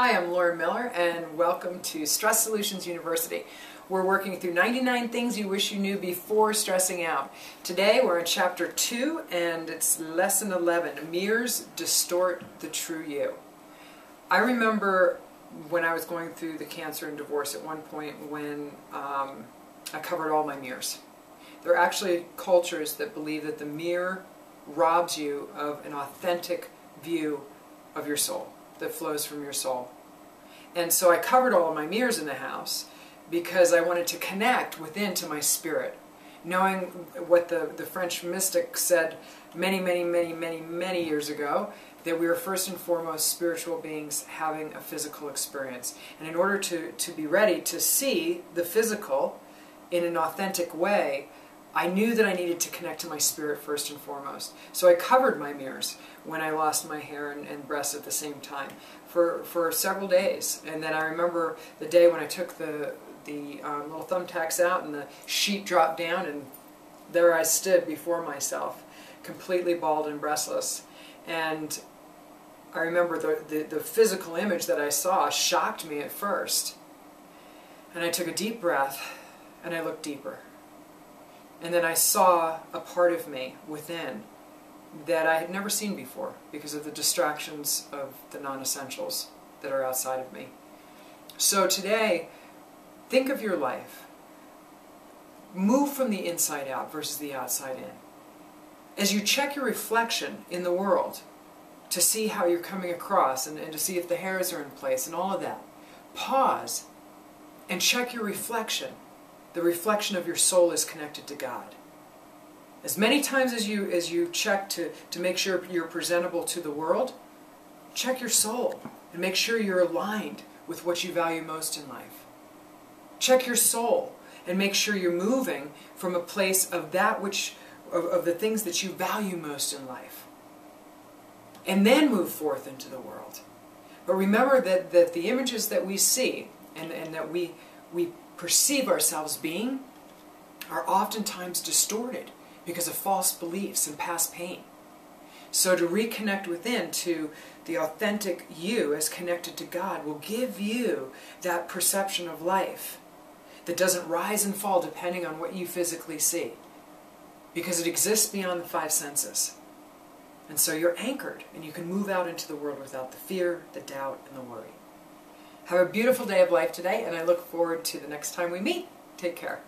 Hi, I'm Lauren Miller and welcome to Stress Solutions University. We're working through 99 things you wish you knew before stressing out. Today we're in chapter 2 and it's lesson 11, Mirrors Distort the True You. I remember when I was going through the cancer and divorce at one point when I covered all my mirrors. There are actually cultures that believe that the mirror robs you of an authentic view of your soul, that flows from your soul. And so I covered all of my mirrors in the house because I wanted to connect within to my spirit, knowing what the French mystic said many years ago, that we are first and foremost spiritual beings having a physical experience. And in order to be ready to see the physical in an authentic way, I knew that I needed to connect to my spirit first and foremost. So I covered my mirrors when I lost my hair and breasts at the same time for several days. And then I remember the day when I took the little thumbtacks out and the sheet dropped down, and there I stood before myself, completely bald and breastless. And I remember the physical image that I saw shocked me at first. And I took a deep breath and I looked deeper. And then I saw a part of me within that I had never seen before because of the distractions of the non-essentials that are outside of me. So today, think of your life. Move from the inside out versus the outside in. As you check your reflection in the world to see how you're coming across and to see if the hairs are in place and all of that, pause and check your reflection. The reflection of your soul is connected to God. As many times as you check to make sure you're presentable to the world, check your soul and make sure you're aligned with what you value most in life. Check your soul and make sure you're moving from a place of that which, of the things that you value most in life. And then move forth into the world. But remember that the images that we see and that we perceive ourselves being are oftentimes distorted because of false beliefs and past pain. So to reconnect within to the authentic you as connected to God will give you that perception of life that doesn't rise and fall depending on what you physically see, because it exists beyond the five senses. And so you're anchored and you can move out into the world without the fear, the doubt, and the worry. Have a beautiful day of life today, and I look forward to the next time we meet. Take care.